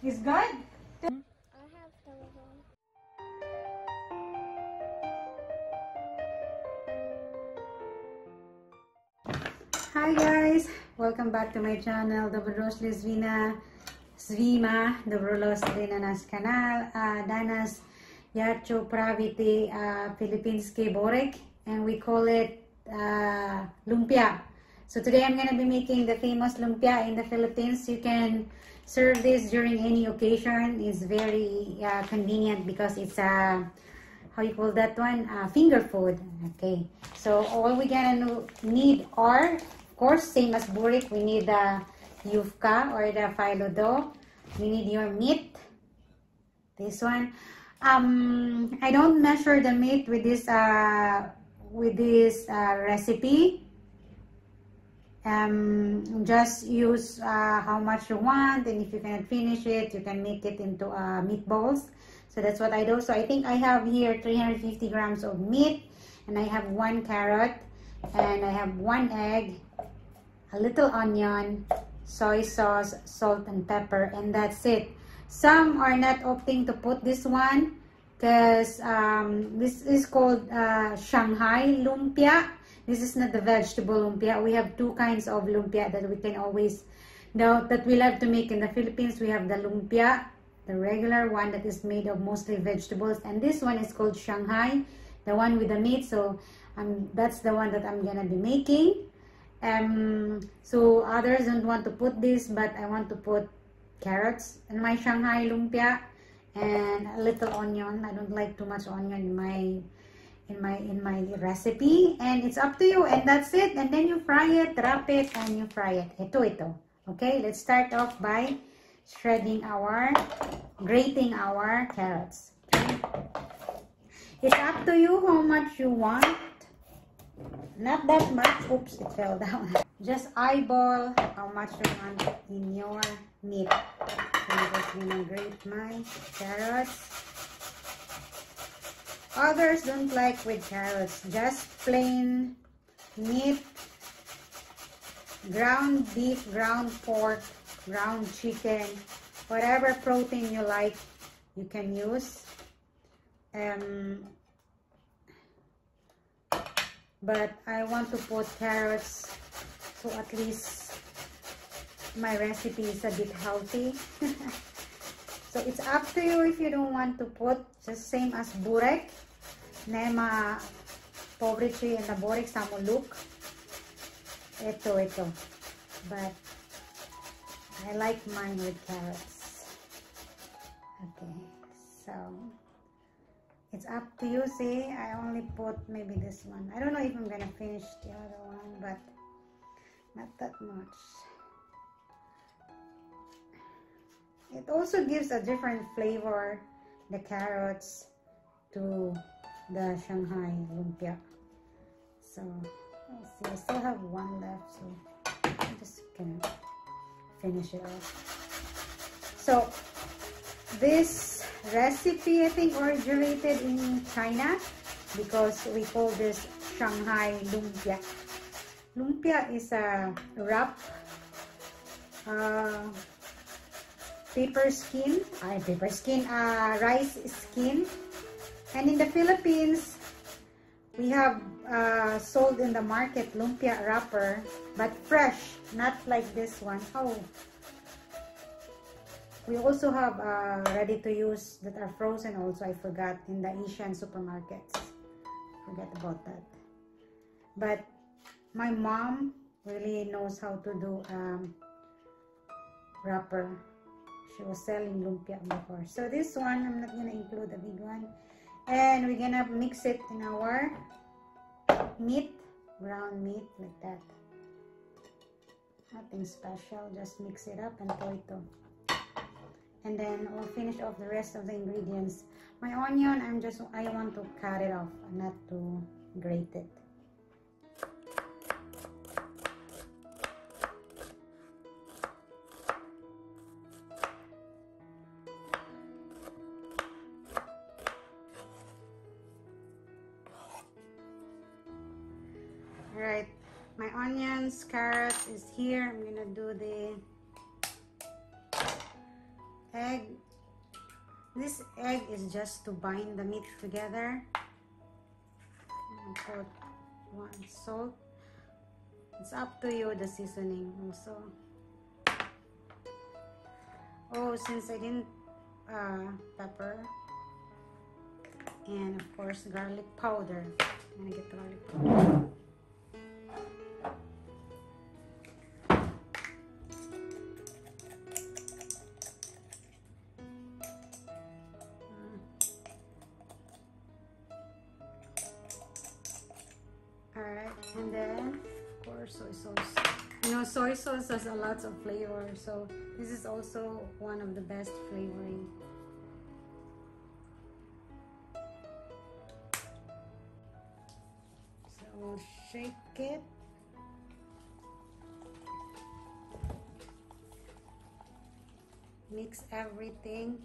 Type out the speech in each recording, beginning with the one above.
It's good? I have television. Hi guys! Welcome back to my channel. Доброс Lizvina Zvima. Dobrolos din na nas kanal. Danas yacho praviti Filipinski Burek, and we call it Lumpia. So today I'm going to be making the famous lumpia in the Philippines. You can serve this during any occasion. It's very convenient because it's a, how you call that one? Finger food. Okay. So all we're going to need are, of course, same as burek, we need the yufka or the filo dough. We need your meat. This one. I don't measure the meat with this recipe. Just use how much you want, and if you cannot finish it, you can make it into meatballs. So that's what I do. So I think I have here 350 grams of meat, and I have 1 carrot, and I have 1 egg, a little onion, soy sauce, salt and pepper, and that's it. Some are not opting to put this one because this is called Shanghai lumpia. This is not the vegetable lumpia. We have 2 kinds of lumpia that we can always, now that we love to make in the Philippines. We have the lumpia, the regular one that is made of mostly vegetables, and this one is called Shanghai, the one with the meat. So that's the one that I'm gonna be making. So others don't want to put this, but I want to put carrots in my Shanghai lumpia and a little onion. I don't like too much onion in my recipe, and it's up to you, and that's it. And then you fry it, wrap it, and you fry it. Ito. Okay, let's start off by grating our carrots. Okay. It's up to you how much you want. Not that much. Oops, it fell down. Just eyeball how much you want in your meat. So I'm just gonna grate my carrots. Others don't like with carrots, just plain meat, ground beef, ground pork, ground chicken, whatever protein you like, you can use. But I want to put carrots, so at least my recipe is a bit healthy. So it's up to you if you don't want to put, just same as burek. Nema pobre tree and the borek samuluk. Ito. But I like mine with carrots. Okay, so it's up to you. See, I only put maybe this one. I don't know if I'm gonna finish the other one, but not that much. It also gives a different flavor, the carrots, to the Shanghai lumpia. So let's see, I still have 1 left, so I'm just gonna finish it off. So this recipe, I think, originated in China, because we call this Shanghai lumpia. Lumpia is a wrap, rice skin. And in the Philippines, we have sold in the market lumpia wrapper, but fresh, not like this one. Oh, we also have ready to use that are frozen also. I forgot, in the Asian supermarkets. Forget about that. But my mom really knows how to do wrapper. She was selling lumpia before. So this one, I'm not gonna include the big one. And we're gonna mix it in our meat, brown meat, like that. Nothing special, just mix it up and toito. And then we'll finish off the rest of the ingredients. My onion, I want to cut it off, not to grate it. Right, my onions, carrots is here. I'm gonna do the egg. This egg is just to bind the meat together. I'll put one salt. It's up to you, the seasoning also. Oh, since I didn't pepper, and of course garlic powder. I'm gonna get garlic powder. Alright, and then of course soy sauce. You know, soy sauce has a lot of flavor, so this is also one of the best flavoring. So we'll shake it. Mix everything.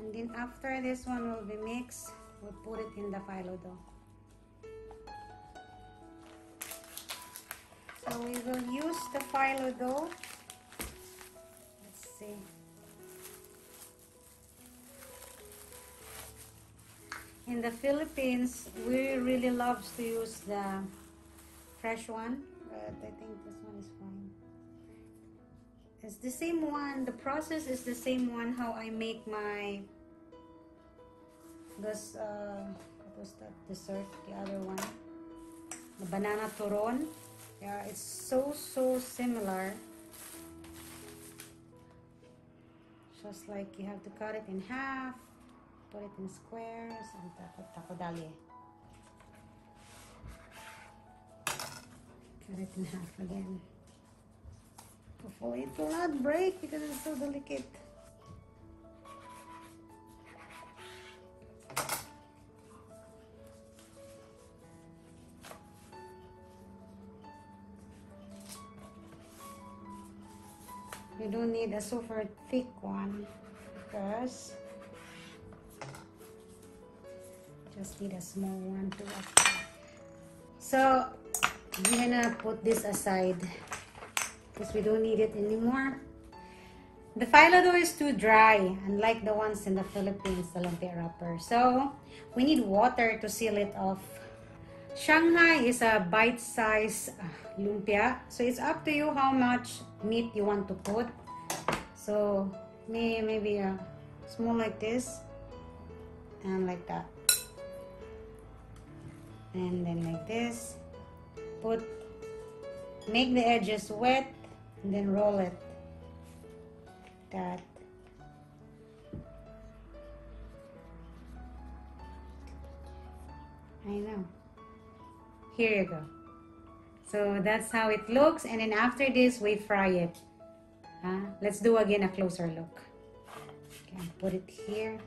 And then after this one will be mixed, we'll put it in the filo dough. So we will use the filo dough. Let's see. In the Philippines, we really love to use the fresh one, but I think this one is fine. It's the same one. The process is the same one. How I make my this what was that dessert? The other one, the banana turon. Yeah, it's so similar. Just like you have to cut it in half, put it in squares, and takodali. Cut it in half again. Hopefully it will not break because it's so delicate. You don't need a super thick one because just need a small one to apply. So I'm gonna put this aside because we don't need it anymore. The filo dough is too dry, unlike the ones in the Philippines, the lumpia wrapper. So we need water to seal it off. Shanghai is a bite-sized lumpia, so it's up to you how much meat you want to put. So maybe a small like this, and like that, and then like this. Make the edges wet, and then roll it. That. I know. Here you go. So that's how it looks, and then after this we fry it. Let's do again a closer look. Okay, I'll put it here.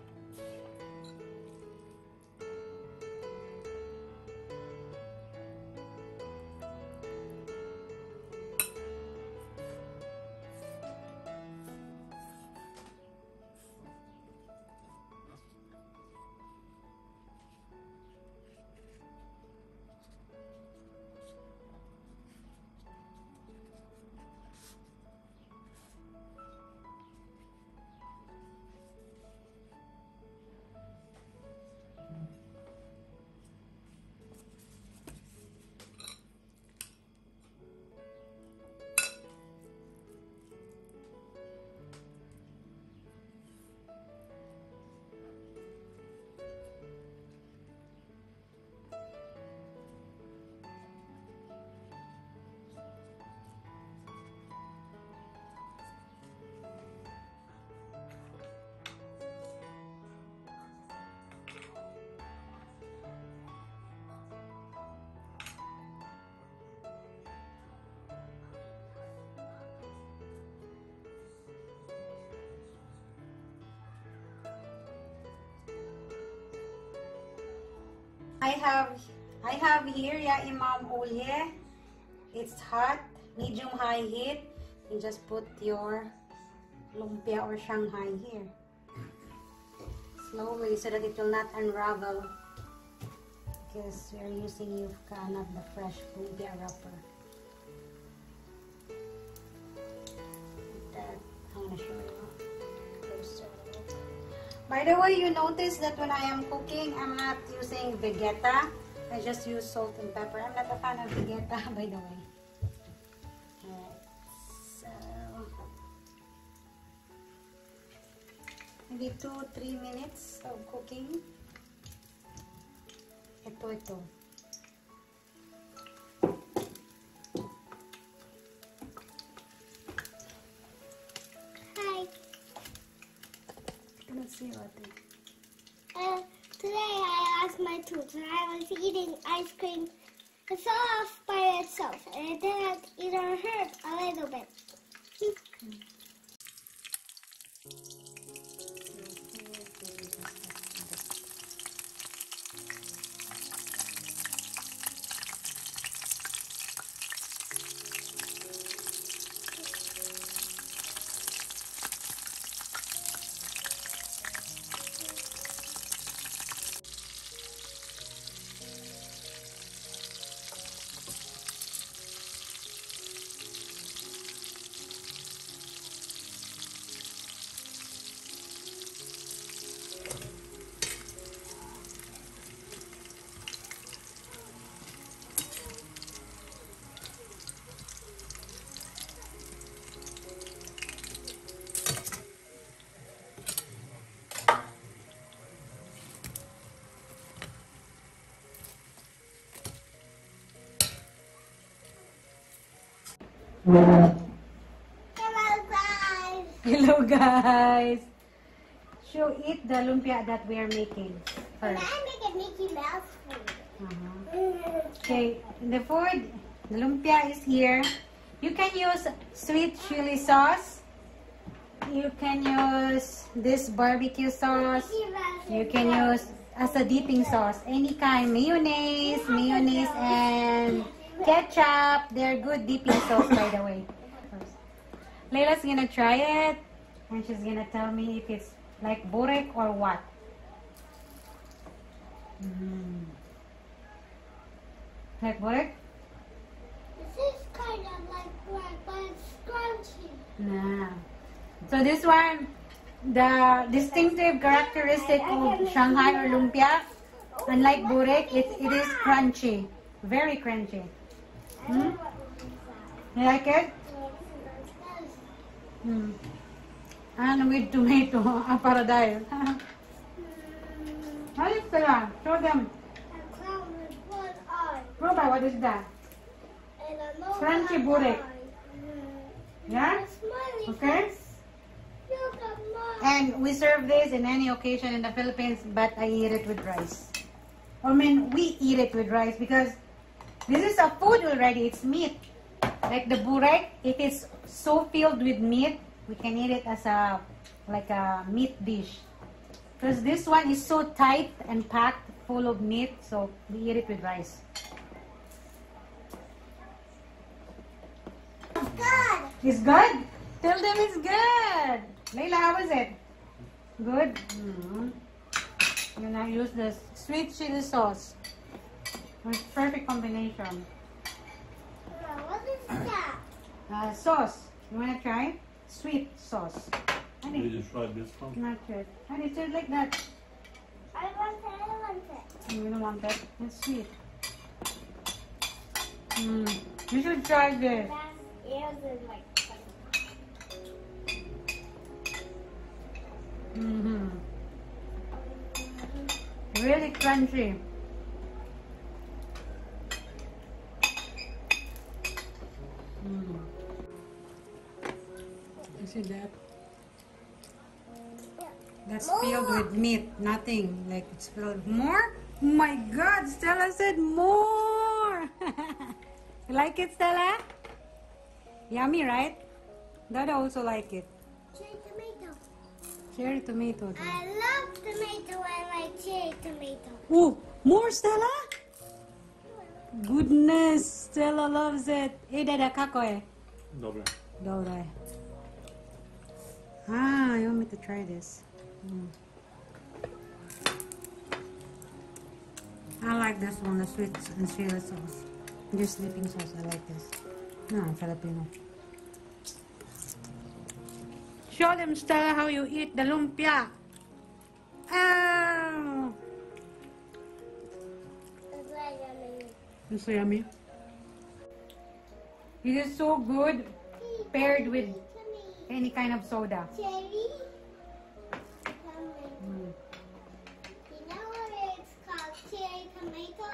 I have here yaimam olye. It's hot, medium high heat. You just put your lumpia or Shanghai here. Slowly so that it will not unravel. Because we are using yufka, not the fresh lumpia wrapper. Like that. I'm gonna show you. By the way, you notice that when I am cooking, I'm not using vegeta. I just use salt and pepper. I'm not a fan of vegeta, by the way. So, maybe 2-3 minutes of cooking. Ito. Today I asked my tutor, I was eating ice cream. It's all off by itself, and it didn't even hurt a little bit. Hello guys! She'll eat the lumpia that we are making first. I make a Mickey Mouse food. Okay, the food, the lumpia is here. You can use sweet chili sauce. You can use this barbecue sauce. You can use as a dipping sauce, any kind, mayonnaise and ketchup. They're good dipping sauce, by the way. Layla's gonna try it, and she's gonna tell me if it's like burek or what. Like burek? This is kind of like burek, but it's crunchy. Nah. So this one, the distinctive characteristic of Shanghai or lumpia, unlike burek, it is crunchy, very crunchy. You like it? And with tomato, a paradise. What is that? Show them. A clown with one eye. Proba, what is that? Crunchy burek. Yeah? Okay? And we serve this in any occasion in the Philippines, but I eat it with rice. I mean, we eat it with rice because this is a food already, it's meat. Like the burek, it is so filled with meat, we can eat it as a meat dish. Because this one is so tight and packed full of meat, so we eat it with rice. It's good. It's good? Tell them it's good. Layla, how is it? Good? I'm going to use the sweet chili sauce. It's perfect combination. Sauce. You wanna try? Sweet sauce. Did you try this one? Not yet. And it's just like that. I want it. You don't want that? It's sweet. You should try this. Really crunchy. See that? That's filled with meat, nothing. Like it's filled more? Oh my God, Stella said more! You like it, Stella? Yummy, right? Dada also like it. Cherry tomato. Cherry tomato. Though. I love tomato. I like cherry tomato. Oh, more, Stella? Goodness, Stella loves it. Hey, Dada, kakoe. Dobre. Ah, you want me to try this? I like this one, the sweet and chili sauce. This dipping sauce, I like this. No, Filipino. Show them, Stella, how you eat the lumpia. It's so yummy. It is so good paired with any kind of soda. Cherry? Mm. You know why it's called cherry tomato?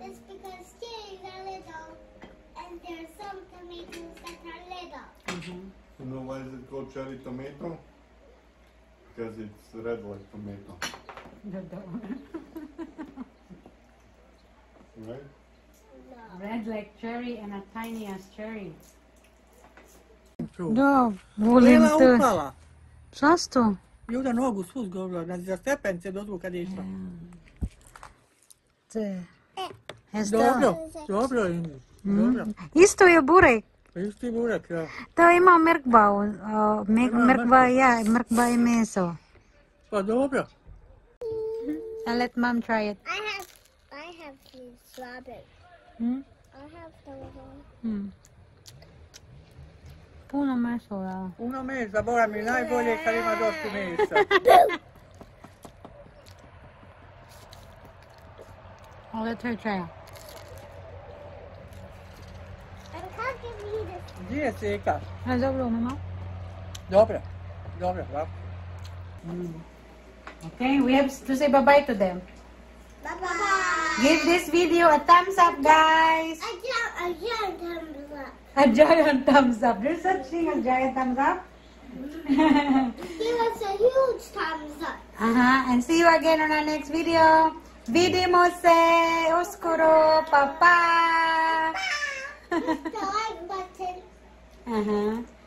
It's because cherries are little and there are some tomatoes that are little. Mm-hmm. You know why is it called cherry tomato? Because it's red like tomato. Right? No. Red like cherry and as tiny as cherry. Da, volim te... Zašto? Eu da nogu svuz govila, da si za stepence dozvu kad je išla. Dobro, dobro je. Isto je burek. Isto je burek, ja. To ima mrkva, ja, mrkva I meso. Pa dobro. I'll let mom try it. I have the strawberry. Hmm? I have the one. Hmm. Puno mesa, da. Puno mesa, Bora mi najbolje kad ima dosta mesa. I'll let her try. And how can you eat it? Gdje je seka? A dobro, mama? Dobro, dobro, bravo. Okay, we have to say bye-bye to them. Bye-bye. Give this video a thumbs up, guys. A giant thumbs up. A giant thumbs up. There's such thing as giant thumbs up. Give us a huge thumbs up. And see you again on our next video. Vidimose oscuro, papa. Bye. Push the like button.